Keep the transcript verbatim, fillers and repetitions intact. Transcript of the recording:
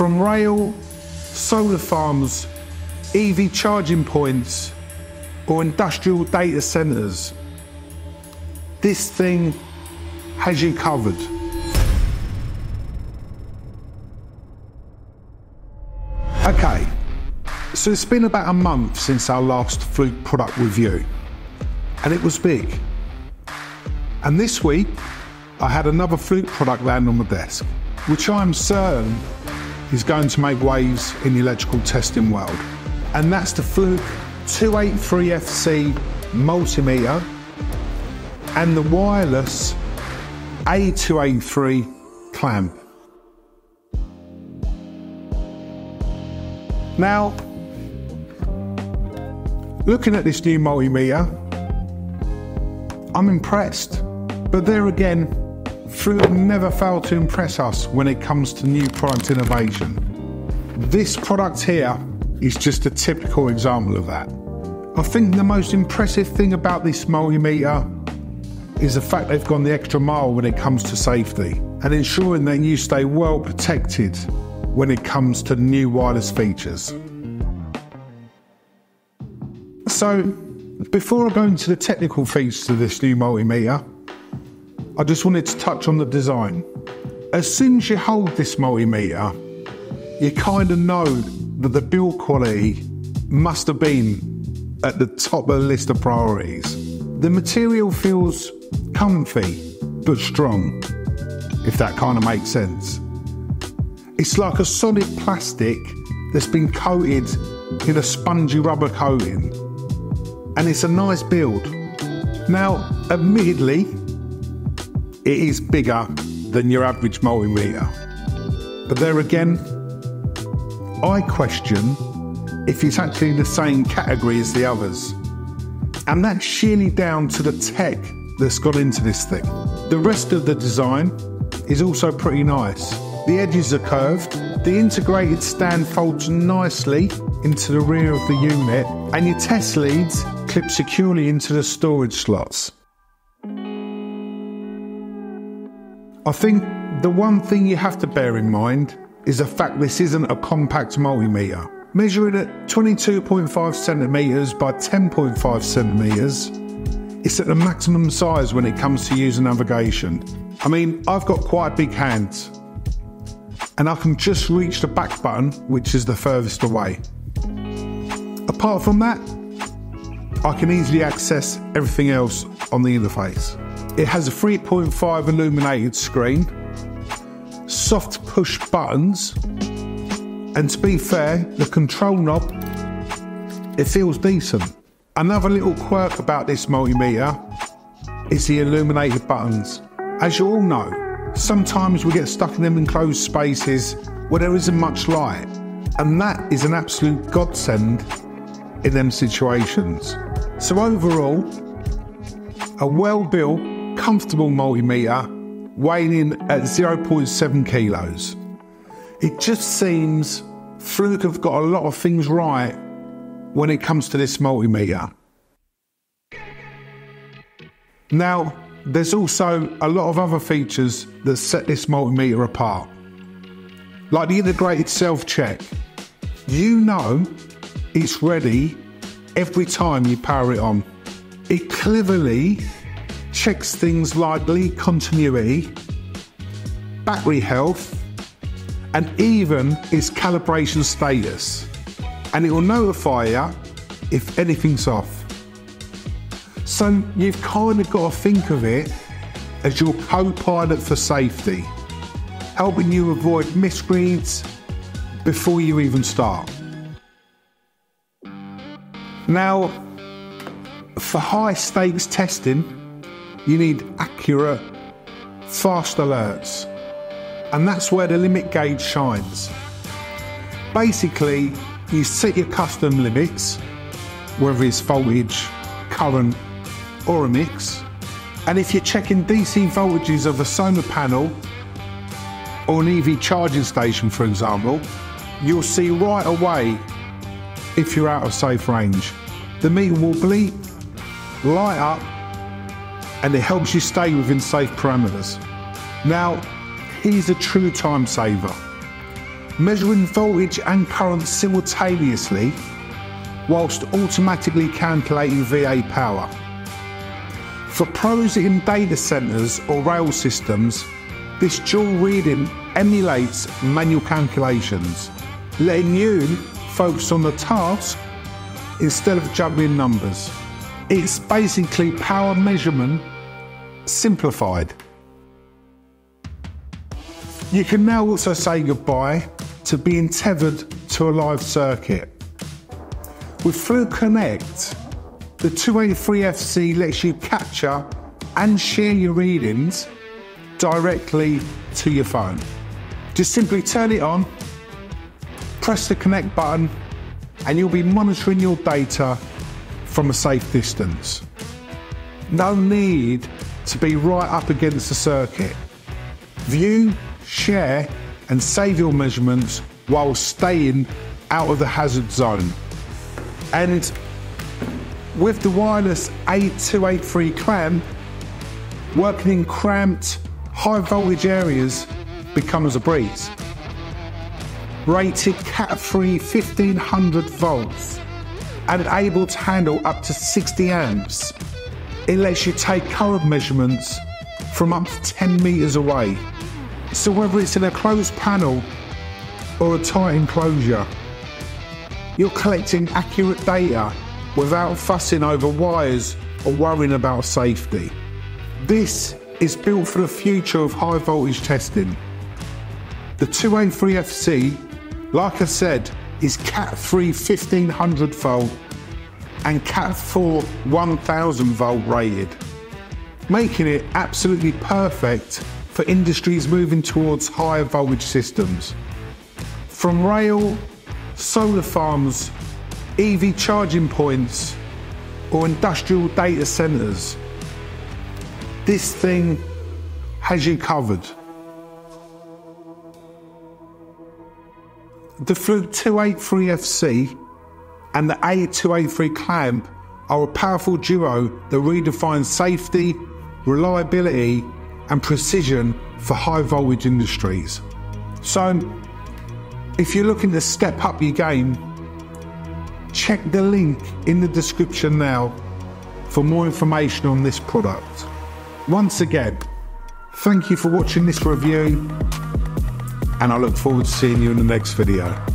from rail, solar farms, E V charging points, or industrial data centers. This thing has you covered. Okay, so it's been about a month since our last Fluke product review, and it was big. And this week, I had another Fluke product land on my desk, which I'm certain is going to make waves in the electrical testing world. And that's the Fluke two eighty-three F C multimeter and the wireless A two eighty-three clamp. Now, looking at this new multimeter, I'm impressed. But there again, Fluke never failed to impress us when it comes to new product innovation. This product here is just a typical example of that. I think the most impressive thing about this multimeter is the fact they've gone the extra mile when it comes to safety and ensuring that you stay well protected when it comes to new wireless features. So, before I go into the technical features of this new multimeter, I just wanted to touch on the design. As soon as you hold this multimeter, you kind of know that the build quality must have been at the top of the list of priorities. The material feels comfy, but strong, if that kind of makes sense. It's like a solid plastic that's been coated in a spongy rubber coating. And it's a nice build. Now, admittedly, it is bigger than your average multimeter. But there again, I question if it's actually in the same category as the others. And that's sheerly down to the tech that's got into this thing. The rest of the design is also pretty nice. The edges are curved, the integrated stand folds nicely into the rear of the unit, and your test leads clip securely into the storage slots. I think the one thing you have to bear in mind is the fact this isn't a compact multimeter. Measuring at twenty-two point five centimeters by ten point five centimeters, it's at the maximum size when it comes to user navigation. I mean, I've got quite big hands, and I can just reach the back button, which is the furthest away. Apart from that, I can easily access everything else on the interface. It has a three point five illuminated screen, soft push buttons, and to be fair, the control knob, it feels decent. Another little quirk about this multimeter is the illuminated buttons. As you all know, sometimes we get stuck in them enclosed spaces where there isn't much light, and that is an absolute godsend in them situations. So overall, a well-built, comfortable multimeter weighing in at zero point seven kilos. It just seems Fluke have got a lot of things right when it comes to this multimeter. Now, there's also a lot of other features that set this multimeter apart. Like the integrated self-check. You know it's ready every time you power it on. It cleverly checks things like lead continuity, battery health, and even its calibration status. And it will notify you if anything's off. So you've kind of got to think of it as your co-pilot for safety, helping you avoid misreads before you even start. Now, for high stakes testing, you need accurate, fast alerts. And that's where the limit gauge shines. Basically, you set your custom limits, whether it's voltage, current, or a mix, and if you're checking D C voltages of a solar panel or an E V charging station, for example, you'll see right away if you're out of safe range. The meter will bleep, light up, and it helps you stay within safe parameters. Now, he's a true time saver. measuring voltage and current simultaneously whilst automatically calculating V A power. For pros in data centers or rail systems, this dual reading emulates manual calculations, letting you focus on the task instead of juggling numbers. It's basically power measurement simplified. You can now also say goodbye to being tethered to a live circuit. With Fluke Connect, the two eighty-three F C lets you capture and share your readings directly to your phone. Just simply turn it on, press the connect button, and you'll be monitoring your data from a safe distance. No need to be right up against the circuit. View, share, and save your measurements while staying out of the hazard zone. And with the wireless A two eighty-three clamp, working in cramped, high voltage areas becomes a breeze. Rated cat three fifteen hundred volts and able to handle up to sixty amps. It lets you take current measurements from up to ten meters away. So whether it's in a closed panel or a tight enclosure, you're collecting accurate data without fussing over wires or worrying about safety. This is built for the future of high voltage testing. The two eighty-three F C, like I said, is cat three fifteen hundred volt and cat four one thousand volt rated, making it absolutely perfect for industries moving towards higher voltage systems. From rail, solar farms, E V charging points, or industrial data centers, this thing has you covered. The Fluke two eighty-three F C and the A two eighty-three clamp are a powerful duo that redefines safety, reliability, and precision for high voltage industries. So, if you're looking to step up your game, check the link in the description now for more information on this product. Once again, thank you for watching this review, and I look forward to seeing you in the next video.